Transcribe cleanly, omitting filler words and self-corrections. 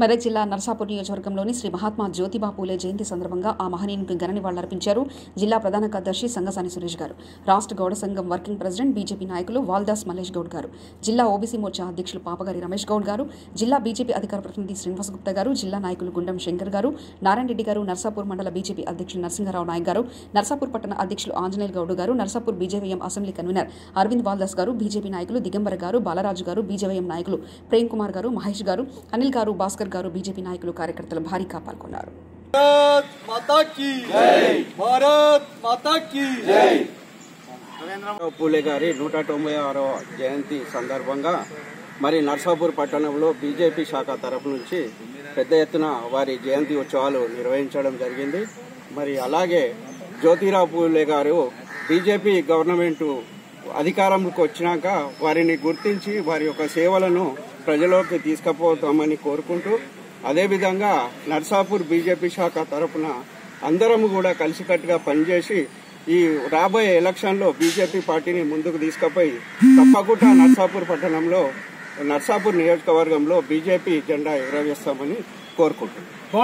మెదక్ జిల్లా నర్సాపూర్ నియోజకవర్గంలోని శ్రీ మహాత్మా జ్యోతిబా పూలే జయంతి సందర్భంగా ఆ మహనీయునికి ఘన నివాళులర్పించారు జిల్లా ప్రధాన కార్యదర్శి సంగసాని సురేష్ గారు, రాష్ట్ర గౌడ సంఘం వర్కింగ్ ప్రెసిడెంట్ బీజేపీ నాయకులు వాల్దాస్ మల్లేష్ గౌడ్ గారు, జిల్లా ఓబీసీ మోర్చా అధ్యక్షులు పాపగారి రమేష్ గౌడ్ గారు, జిల్లా బీజేపీ అధికార ప్రతినిధి శ్రీనివాస్ గుప్తా గారు, జిల్లా నాయకులు గుండం శంకర్ గారు, నారాయణ రెడ్డి గారు, నర్సాపూర్ మండల బీజేపీ అధ్యక్షులు నరసింహారావు నాయక్ గారు, నర్సాపూర్ పట్టణ అధ్యక్షులు ఆంజనేయుల గౌడ్ గారు, Narsapur BJYM assembly convener Arvind Valdas గారు, బీజేపీ నాయకులు దిగంబర్ గారు, బాలరాజు గారు, బీజేవైఎం నాయకులు ప్రేమ్ కుమార్ గారు, మహేష్ గారు, అనిల్ గారు, భాస్కర్ గారు, బీజేపీ నాయకులు, కార్యకర్తలు భారీగా పాల్గొన్నారు. పూలే గారి 196వ జయంతి సందర్భంగా మరి నర్సాపూర్ పట్టణంలో బీజేపీ శాఖ తరపు నుంచి పెద్ద ఎత్తున వారి జయంతి ఉత్సవాలు నిర్వహించడం జరిగింది. మరి అలాగే జ్యోతిరావు పూలే గారు బీజేపీ గవర్నమెంట్ అధికారంలోకి వచ్చినాక వారిని గుర్తించి వారి యొక్క సేవలను ప్రజలోకి తీసుకుపోతామని కోరుకుంటూ, అదేవిధంగా నర్సాపూర్ బీజేపీ శాఖ తరఫున అందరము కూడా కలిసికట్టుగా పనిచేసి ఈ రాబోయే ఎలక్షన్లో బీజేపీ పార్టీని ముందుకు తీసుకుపోయి తప్పకుండా నర్సాపూర్ నియోజకవర్గంలో బీజేపీ జెండా ఎగురవేస్తామని కోరుకుంటున్నాం.